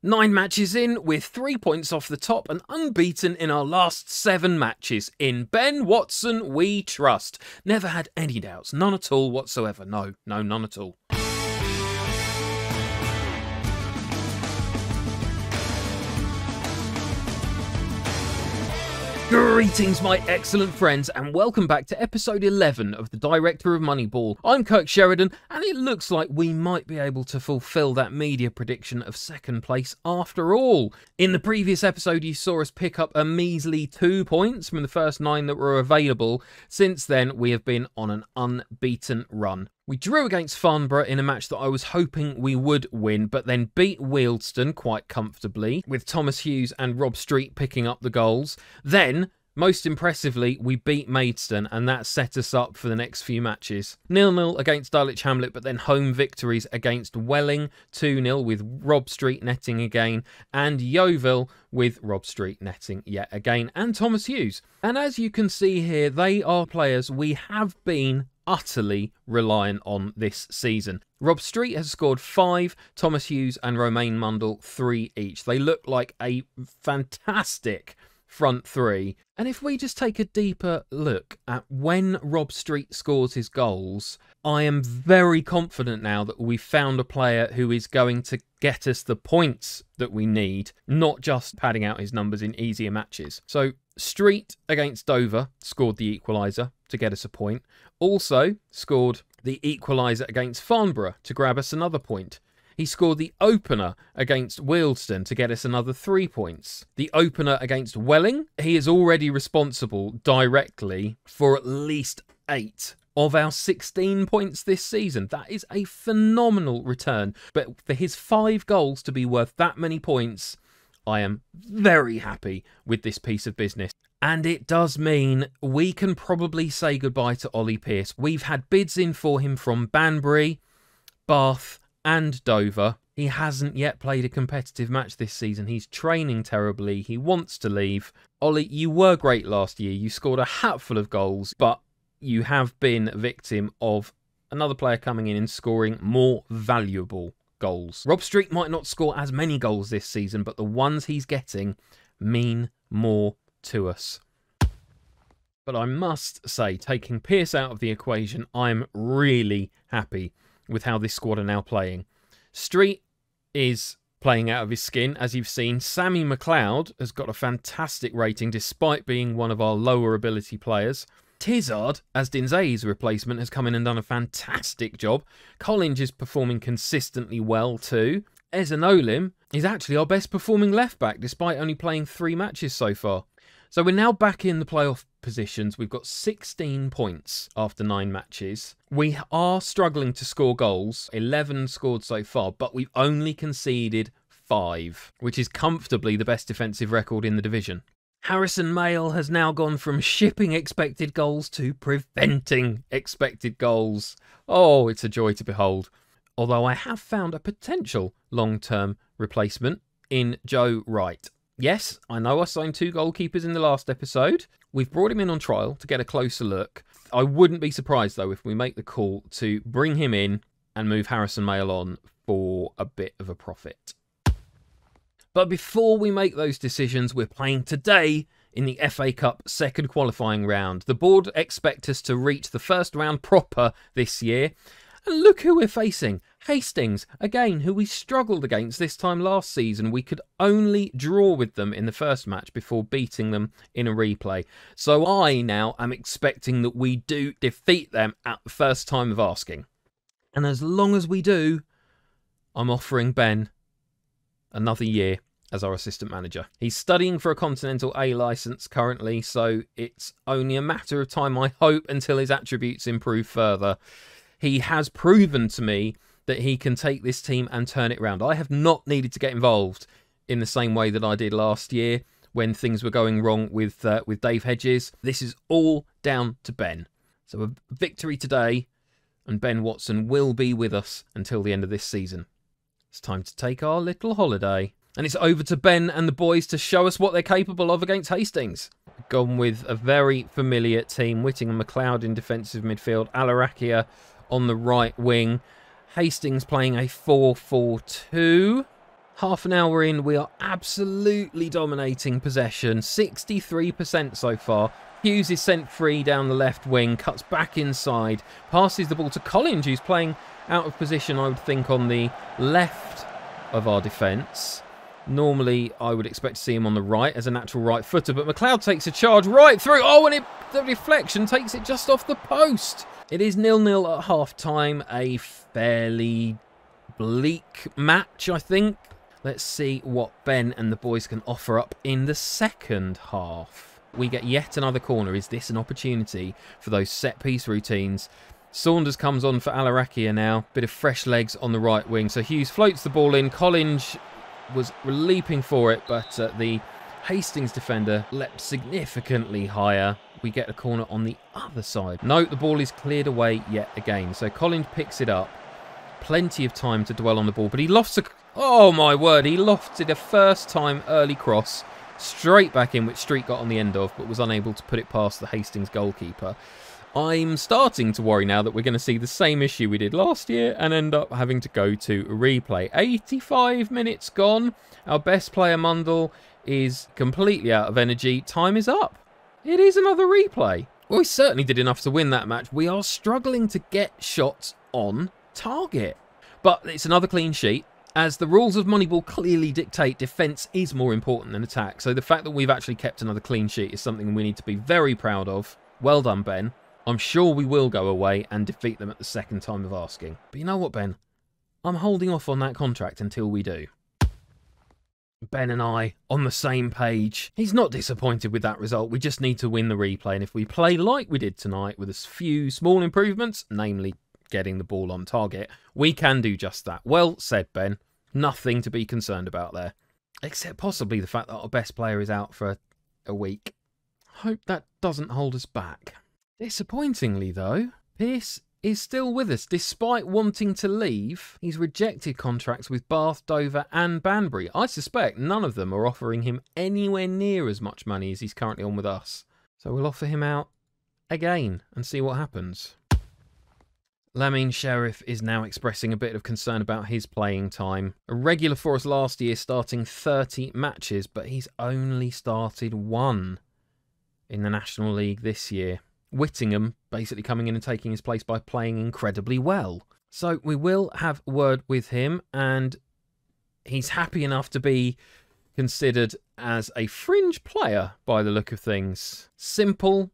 9 matches in, with 3 points off the top and unbeaten in our last 7 matches. In Ben Watson we trust. Never had any doubts, none at all whatsoever. No, none at all. Greetings my excellent friends and welcome back to episode 11 of the Director of Moneyball. I'm Kirk Sheridan and it looks like we might be able to fulfil that media prediction of second place after all. In the previous episode you saw us pick up a measly 2 points from the first 9 that were available. Since then we have been on an unbeaten run. We drew against Farnborough in a match that I was hoping we would win, but then beat Wealdstone quite comfortably, with Thomas Hughes and Rob Street picking up the goals. Then, most impressively, we beat Maidlin, and that set us up for the next few matches. 0-0 against Dulwich Hamlet, but then home victories against Welling, 2-0 with Rob Street netting again, and Yeovil with Rob Street netting yet again, and Thomas Hughes. And as you can see here, they are players we have been utterly reliant on this season. Rob Street has scored 5, Thomas Hughes and Romain Mundell 3 each. They look like a fantastic front 3. And if we just take a deeper look at when Rob Street scores his goals, I am very confident now that we've found a player who is going to get us the points that we need, not just padding out his numbers in easier matches. So Street against Dover scored the equaliser to get us a point. Also scored the equaliser against Farnborough to grab us another point. He scored the opener against Wealdstone to get us another 3 points. The opener against Welling, he is already responsible directly for at least 8 of our 16 points this season. That is a phenomenal return. But for his 5 goals to be worth that many points, I am very happy with this piece of business. And it does mean we can probably say goodbye to Ollie Pearce. We've had bids in for him from Banbury, Bath and Dover. He hasn't yet played a competitive match this season. He's training terribly. He wants to leave. Ollie, you were great last year. You scored a hatful of goals, but you have been a victim of another player coming in and scoring more valuable goals. Rob Street might not score as many goals this season, but the ones he's getting mean more to us. But I must say, taking Pearce out of the equation, I'm really happy with how this squad are now playing. Street is playing out of his skin, as you've seen. Sammy McLeod has got a fantastic rating despite being one of our lower ability players. Tizard, as Dinze's replacement, has come in and done a fantastic job. Collinge is performing consistently well too. Ezanolim is actually our best performing left-back despite only playing 3 matches so far. So we're now back in the playoff positions. We've got 16 points after 9 matches. We are struggling to score goals. 11 scored so far, but we've only conceded 5, which is comfortably the best defensive record in the division. Harrison Mayle has now gone from shipping expected goals to preventing expected goals. Oh, it's a joy to behold. Although I have found a potential long-term replacement in Joe Wright. Yes, I know I signed 2 goalkeepers in the last episode. We've brought him in on trial to get a closer look. I wouldn't be surprised, though, if we make the call to bring him in and move Harrison Mayle on for a bit of a profit. But before we make those decisions, we're playing today in the FA Cup second qualifying round. The board expect us to reach the first round proper this year. And look who we're facing. Hastings, again, who we struggled against this time last season. We could only draw with them in the first match before beating them in a replay. So I now am expecting that we do defeat them at the first time of asking. And as long as we do, I'm offering Ben another year as our assistant manager. He's studying for a Continental A licence currently, so it's only a matter of time, I hope, until his attributes improve further. He has proven to me that he can take this team and turn it round. I have not needed to get involved in the same way that I did last year when things were going wrong with Dave Hedges. This is all down to Ben. So a victory today, and Ben Watson will be with us until the end of this season. It's time to take our little holiday. And it's over to Ben and the boys to show us what they're capable of against Hastings. Gone with a very familiar team. Whittingham, McLeod in defensive midfield. Alarakia on the right wing. Hastings playing a 4-4-2. Half an hour in, we are absolutely dominating possession. 63% so far. Hughes is sent free down the left wing, cuts back inside, passes the ball to Collinge, who's playing out of position, I would think, on the left of our defence. Normally, I would expect to see him on the right as a natural right footer, but McLeod takes a charge right through. Oh, and the deflection takes it just off the post. It is 0-0 at half-time, a fairly bleak match, I think. Let's see what Ben and the boys can offer up in the second half. We get yet another corner. Is this an opportunity for those set-piece routines? Saunders comes on for Alarakia now. Bit of fresh legs on the right wing. So Hughes floats the ball in. Collinge was leaping for it, but the Hastings defender leapt significantly higher. We get a corner on the other side. No, the ball is cleared away yet again. So Collinge picks it up. Plenty of time to dwell on the ball, but he lofts a... Oh, my word. He lofted a first-time early cross straight back in, which Street got on the end of, but was unable to put it past the Hastings goalkeeper. I'm starting to worry now that we're going to see the same issue we did last year and end up having to go to a replay. 85 minutes gone. Our best player, Mundell, is completely out of energy. Time is up. It is another replay. Well, we certainly did enough to win that match. We are struggling to get shots on target. But it's another clean sheet. As the rules of Moneyball clearly dictate, defence is more important than attack. So the fact that we've actually kept another clean sheet is something we need to be very proud of. Well done, Ben. I'm sure we will go away and defeat them at the second time of asking. But you know what, Ben? I'm holding off on that contract until we do. Ben and I on the same page. He's not disappointed with that result. We just need to win the replay. And if we play like we did tonight with a few small improvements, namely getting the ball on target, we can do just that. Well said, Ben. Nothing to be concerned about there. Except possibly the fact that our best player is out for a week. Hope that doesn't hold us back. Disappointingly, though, Pearce is still with us. Despite wanting to leave, he's rejected contracts with Bath, Dover and Banbury. I suspect none of them are offering him anywhere near as much money as he's currently on with us. So we'll offer him out again and see what happens. Lamin Sheriff is now expressing a bit of concern about his playing time. A regular for us last year, starting 30 matches, but he's only started one in the National League this year. Whittingham basically coming in and taking his place by playing incredibly well. So we will have word with him, and he's happy enough to be considered as a fringe player by the look of things. Simple,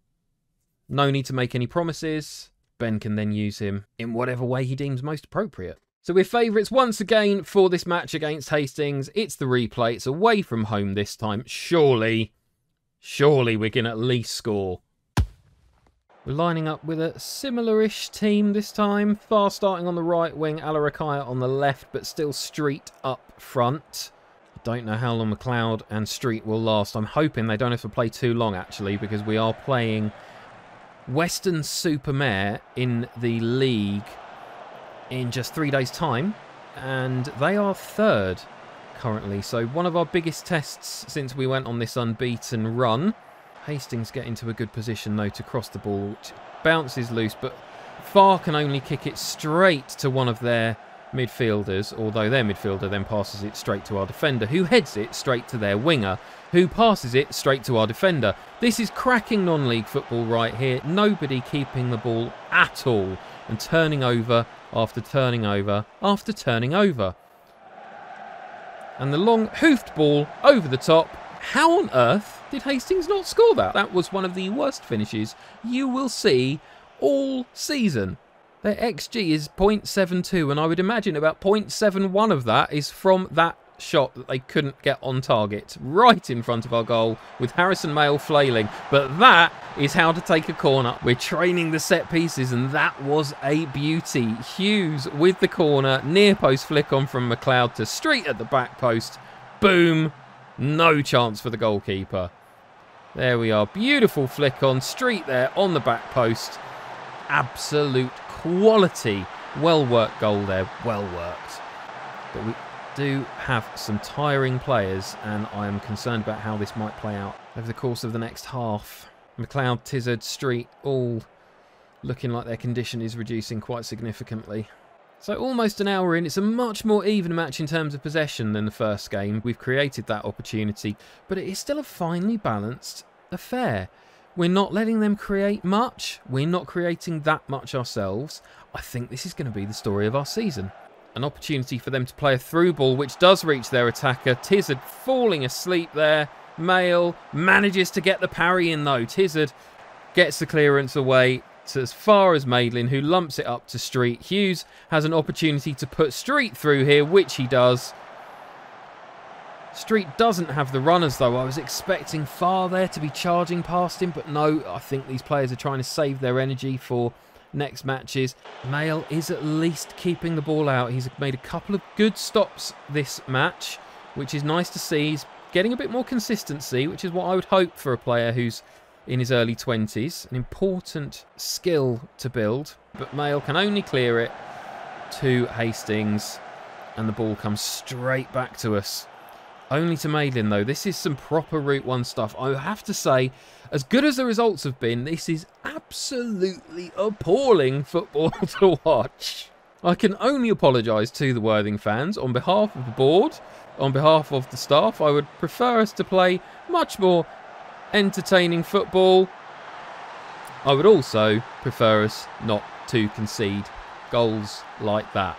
no need to make any promises. Ben can then use him in whatever way he deems most appropriate. So we're favourites once again for this match against Hastings. It's the replay. It's away from home this time. Surely we can at least score. We're lining up with a similar-ish team this time. Farr starting on the right wing, Alarakia on the left, but still Street up front. I don't know how long McLeod and Street will last. I'm hoping they don't have to play too long, actually, because we are playing Weston Super Mare in the league in just 3 days' time, and they are third currently, so one of our biggest tests since we went on this unbeaten run. Hastings get into a good position, though, to cross the ball, which bounces loose, but Farr can only kick it straight to one of their midfielders, although their midfielder then passes it straight to our defender, who heads it straight to their winger, who passes it straight to our defender. This is cracking non-league football right here. Nobody keeping the ball at all and turning over after turning over after turning over. And the long hoofed ball over the top. How on earth did Hastings not score that? That was one of the worst finishes you will see all season. Their XG is 0.72, and I would imagine about 0.71 of that is from that shot that they couldn't get on target, right in front of our goal with Harrison Mayle flailing. But that is how to take a corner. We're training the set pieces, and that was a beauty. Hughes with the corner, near post flick on from McLeod to Street at the back post. Boom, no chance for the goalkeeper. There we are, beautiful flick on, Street there on the back post. Absolute quality, well-worked goal there, well-worked. But we do have some tiring players, and I am concerned about how this might play out over the course of the next half. McLeod, Tizard, Street, all looking like their condition is reducing quite significantly. So almost an hour in, it's a much more even match in terms of possession than the first game. We've created that opportunity, but it is still a finely balanced affair. We're not letting them create much. We're not creating that much ourselves. I think this is going to be the story of our season. An opportunity for them to play a through ball, which does reach their attacker. Tizard falling asleep there. Mayle manages to get the parry in though. Tizard gets the clearance away. So as far as Maidlin, who lumps it up to Street. Hughes has an opportunity to put Street through here, which he does. Street doesn't have the runners, though. I was expecting Farr there to be charging past him, but no, I think these players are trying to save their energy for next matches. Mayle is at least keeping the ball out. He's made a couple of good stops this match, which is nice to see. He's getting a bit more consistency, which is what I would hope for a player who's in his early 20s. An important skill to build, but Mayle can only clear it to Hastings, and the ball comes straight back to us. Only to Maidlin, though. This is some proper Route 1 stuff. I have to say, as good as the results have been, this is absolutely appalling football to watch. I can only apologise to the Worthing fans on behalf of the board, on behalf of the staff. I would prefer us to play much more entertaining football. I would also prefer us not to concede goals like that.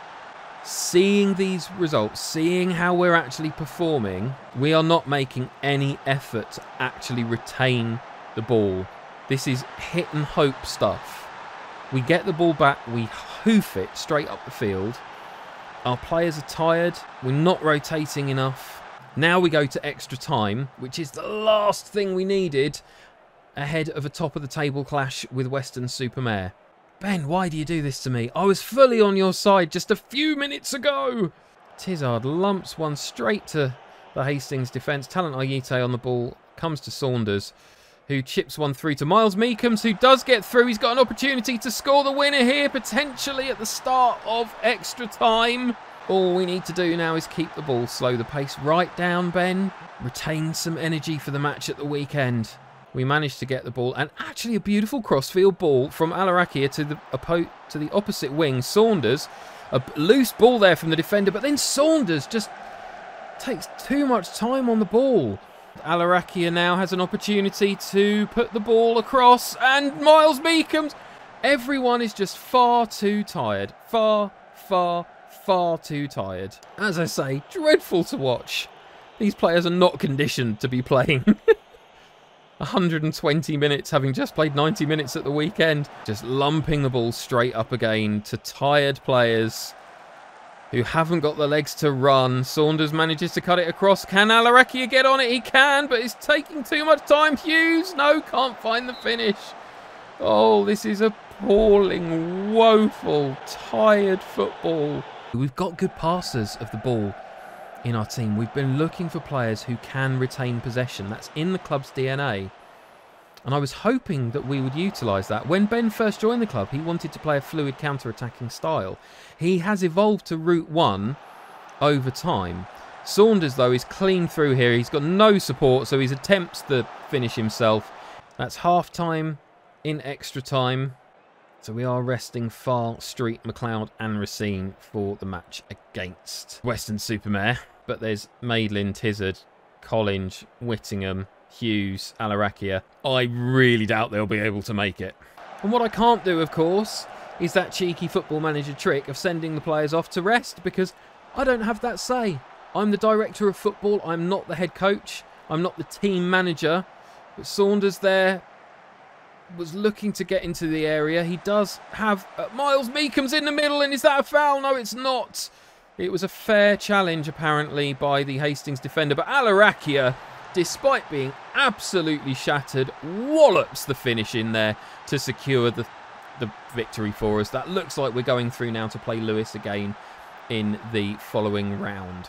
Seeing these results, seeing how we're actually performing, we are not making any effort to actually retain the ball. This is hit and hope stuff. We get the ball back, we hoof it straight up the field. Our players are tired, we're not rotating enough. Now we go to extra time, which is the last thing we needed ahead of a top-of-the-table clash with Weston Super Mare. Ben, why do you do this to me? I was fully on your side just a few minutes ago. Tizard lumps one straight to the Hastings defence. Talent Ayite on the ball comes to Saunders, who chips one through to Miles Meekums, who does get through. He's got an opportunity to score the winner here, potentially at the start of extra time. All we need to do now is keep the ball, slow the pace right down, Ben. Retain some energy for the match at the weekend. We managed to get the ball, and actually a beautiful crossfield ball from Alarakia to the opposite wing. Saunders, a loose ball there from the defender, but then Saunders just takes too much time on the ball. Alarakia now has an opportunity to put the ball across, and Miles Meekums. Everyone is just far too tired. Far too tired. As I say, dreadful to watch. These players are not conditioned to be playing 120 minutes, having just played 90 minutes at the weekend. Just lumping the ball straight up again to tired players who haven't got the legs to run. Saunders manages to cut it across. Can Alarakia get on it? He can, but it's taking too much time. Hughes, no, can't find the finish. Oh, this is appalling, woeful, tired football. We've got good passers of the ball in our team. We've been looking for players who can retain possession. That's in the club's DNA. And I was hoping that we would utilise that. When Ben first joined the club, he wanted to play a fluid counter-attacking style. He has evolved to Route 1 over time. Saunders, though, is clean through here. He's got no support, so he attempts the finish himself. That's half-time in extra time. So we are resting Farr, Street, McLeod and Racine for the match against Weston Super Mare. But there's Maidlin, Tizard, Collinge, Whittingham, Hughes, Alarakia. I really doubt they'll be able to make it. And what I can't do, of course, is that cheeky football manager trick of sending the players off to rest, because I don't have that say. I'm the director of football. I'm not the head coach. I'm not the team manager. But Saunders there was looking to get into the area. He does have Miles Meekums in the middle, and is that a foul? No, it's not. It was a fair challenge, apparently, by the Hastings defender, but Alarakia, despite being absolutely shattered, wallops the finish in there to secure the victory for us. That looks like we're going through now to play Lewes again in the following round.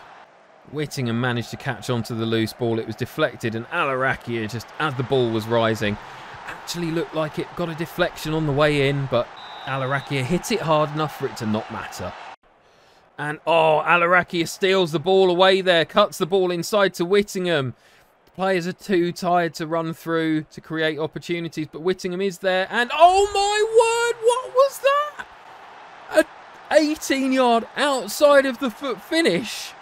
Whittingham managed to catch onto the loose ball. It was deflected, and Alarakia, just as the ball was rising, actually looked like it got a deflection on the way in, but Alarakia hit it hard enough for it to not matter. And oh, Alarakia steals the ball away there, cuts the ball inside to Whittingham. The players are too tired to run through to create opportunities, but Whittingham is there, and oh my word, what was that? 18-yard outside of the foot finish.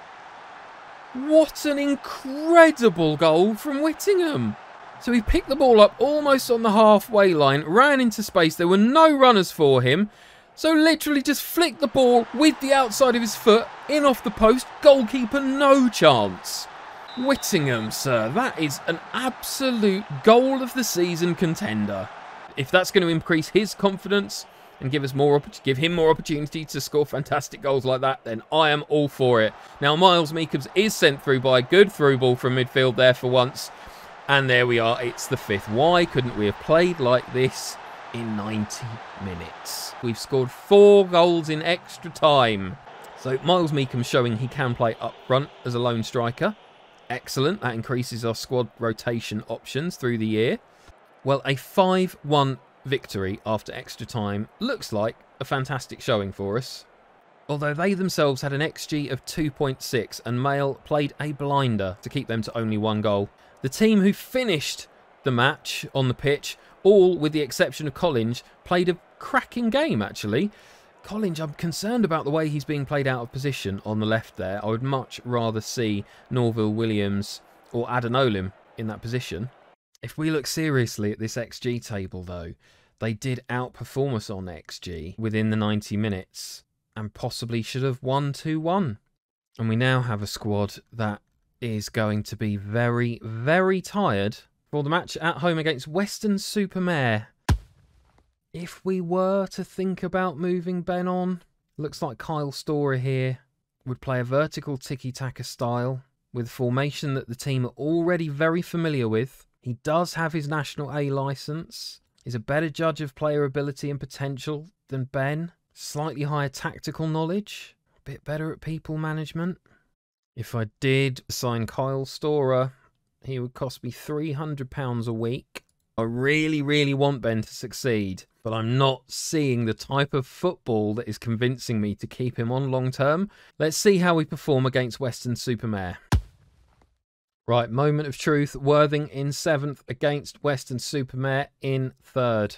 What an incredible goal from Whittingham. So he picked the ball up almost on the halfway line, ran into space. There were no runners for him. So literally just flicked the ball with the outside of his foot in off the post. Goalkeeper, no chance. Whittingham, sir, that is an absolute goal of the season contender. If that's going to increase his confidence and give him more opportunity to score fantastic goals like that, then I am all for it. Now, Miles Meekums is sent through by a good through ball from midfield there for once. And there we are, it's the fifth. Why couldn't we have played like this in 90 minutes? We've scored 4 goals in extra time. So Miles Meekums showing he can play up front as a lone striker. Excellent, that increases our squad rotation options through the year. Well, a 5-1 victory after extra time looks like a fantastic showing for us. Although they themselves had an XG of 2.6 and Mayle played a blinder to keep them to only 1 goal. The team who finished the match on the pitch, all with the exception of Collinge, played a cracking game actually. Collinge, I'm concerned about the way he's being played out of position on the left there. I would much rather see Norville Williams or Adenolim in that position. If we look seriously at this XG table though, they did outperform us on XG within the 90 minutes and possibly should have won 2-1. And we now have a squad that is going to be very, very tired for the match at home against Weston Super Mare. If we were to think about moving Ben on, looks like Kyle Storer here would play a vertical tiki-taka style with a formation that the team are already very familiar with. He does have his National A licence. He's a better judge of player ability and potential than Ben. Slightly higher tactical knowledge. A bit better at people management. If I did sign Kyle Storer, he would cost me £300 a week. I really, really want Ben to succeed, but I'm not seeing the type of football that is convincing me to keep him on long term. Let's see how we perform against Weston Super Mare. Right, moment of truth. Worthing in 7th against Weston Super Mare in 3rd.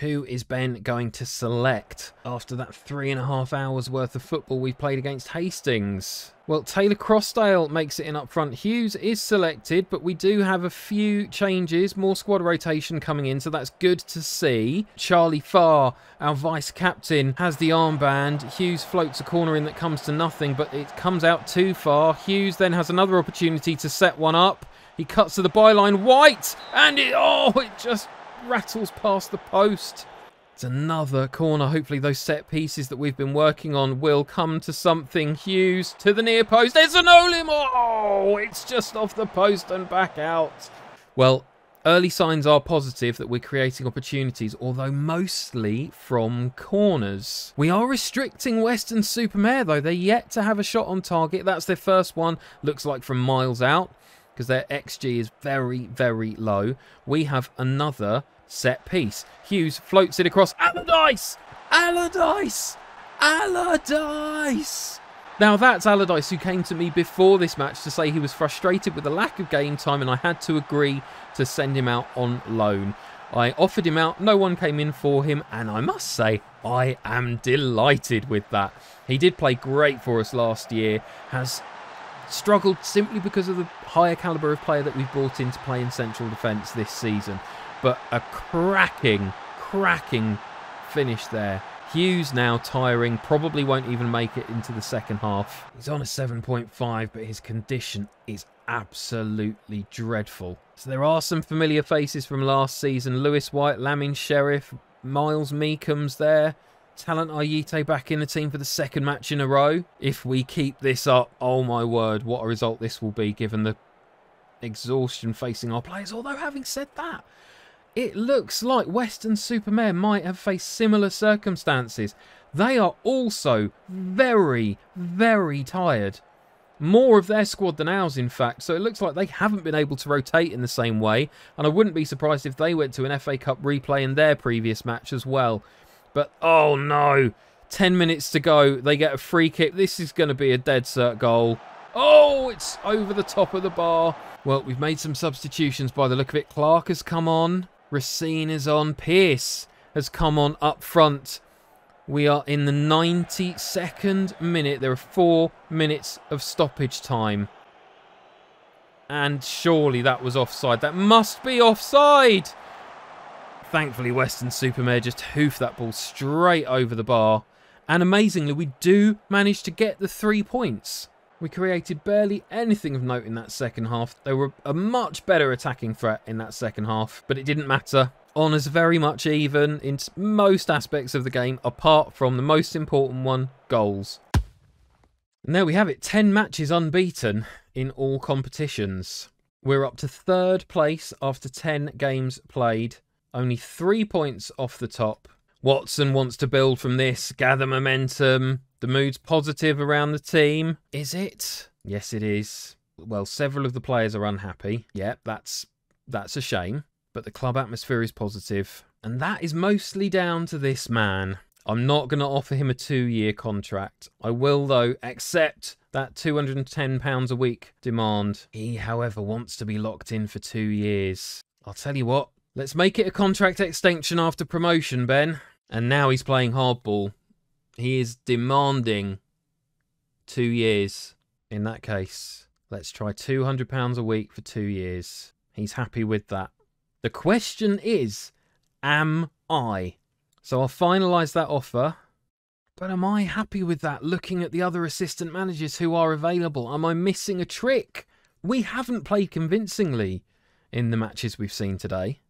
Who is Ben going to select after that 3.5 hours worth of football we've played against Hastings? Well, Taylor Crossdale makes it in up front. Hughes is selected, but we do have a few changes, more squad rotation coming in, so that's good to see. Charlie Farr, our vice-captain, has the armband. Hughes floats a corner in that comes to nothing, but it comes out too far. Hughes then has another opportunity to set one up. He cuts to the byline. White! And it just rattles past the post. It's another corner. Hopefully those set pieces that we've been working on will come to something. Hughes to the near post. There's an Olim. Oh, it's just off the post and back out. Well, early signs are positive that we're creating opportunities, although mostly from corners. We are restricting Weston Super Mare, though. They're yet to have a shot on target. That's their first one. Looks like from miles out, because their XG is very, very low. We have another set piece. Hughes floats it across. Allardyce! Allardyce! Allardyce! Now that's Allardyce who came to me before this match to say he was frustrated with the lack of game time and I had to agree to send him out on loan. I offered him out, no one came in for him, and I must say I am delighted with that. He did play great for us last year, has struggled simply because of the higher calibre of player that we've brought in to play in central defence this season. But a cracking finish there. Hughes now tiring, probably won't even make it into the second half. He's on a 7.5, but his condition is absolutely dreadful. So there are some familiar faces from last season. Lewes, White, Lamin Sheriff, Miles Meekums there. Talent Ayite back in the team for the second match in a row. If we keep this up, oh my word, what a result this will be given the exhaustion facing our players. Although having said that, it looks like Weston Super Mare might have faced similar circumstances. They are also very, very tired. More of their squad than ours, in fact. So it looks like they haven't been able to rotate in the same way. And I wouldn't be surprised if they went to an FA Cup replay in their previous match as well. But, oh no, 10 minutes to go. They get a free kick. This is going to be a dead cert goal. Oh, it's over the top of the bar. Well, we've made some substitutions by the look of it. Clark has come on. Racine is on. Pearce has come on up front. We are in the 92nd minute. There are 4 minutes of stoppage time. And surely that was offside. That must be offside! Thankfully, Weston Super Mare just hoofed that ball straight over the bar. And amazingly, we do manage to get the 3 points. We created barely anything of note in that second half. They were a much better attacking threat in that second half, but it didn't matter. Honours very much even in most aspects of the game, apart from the most important one, goals. And there we have it, 10 matches unbeaten in all competitions. We're up to 3rd place after 10 games played. Only 3 points off the top. Watson wants to build from this, gather momentum. The mood's positive around the team. Is it? Yes, it is. Well, several of the players are unhappy. Yep, that's a shame. But the club atmosphere is positive. And that is mostly down to this man. I'm not going to offer him a 2-year contract. I will, though, accept that £210 a week demand. He, however, wants to be locked in for 2 years. I'll tell you what. Let's make it a contract extension after promotion, Ben. And now he's playing hardball. He is demanding 2 years. In that case, let's try £200 a week for 2 years. He's happy with that. The question is, am I? So I'll finalise that offer. But am I happy with that, looking at the other assistant managers who are available? Am I missing a trick? We haven't played convincingly in the matches we've seen today.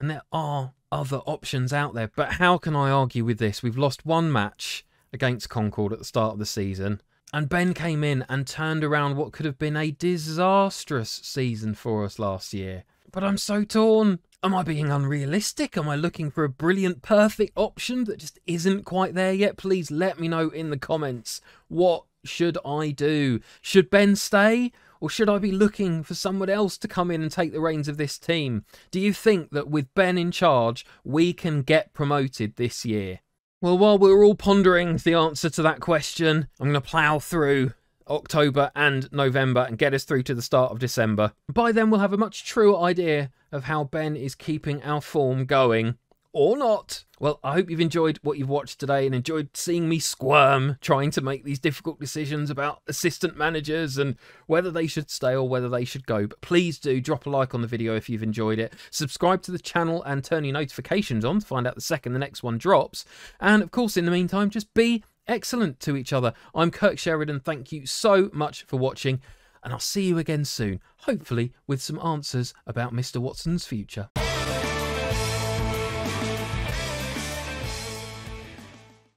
And there are other options out there. But how can I argue with this? We've lost one match against Concord at the start of the season. And Ben came in and turned around what could have been a disastrous season for us last year. But I'm so torn. Am I being unrealistic? Am I looking for a brilliant, perfect option that just isn't quite there yet? Please let me know in the comments. What should I do? Should Ben stay? Or should I be looking for someone else to come in and take the reins of this team? Do you think that with Ben in charge, we can get promoted this year? Well, while we're all pondering the answer to that question, I'm going to plough through October and November and get us through to the start of December. By then, we'll have a much truer idea of how Ben is keeping our form going. Or not. Well, I hope you've enjoyed what you've watched today and enjoyed seeing me squirm, trying to make these difficult decisions about assistant managers and whether they should stay or whether they should go. But please do drop a like on the video if you've enjoyed it. Subscribe to the channel and turn your notifications on to find out the second the next one drops. And of course, in the meantime, just be excellent to each other. I'm Kirk Sheridan. Thank you so much for watching. And I'll see you again soon, hopefully with some answers about Mr. Watson's future.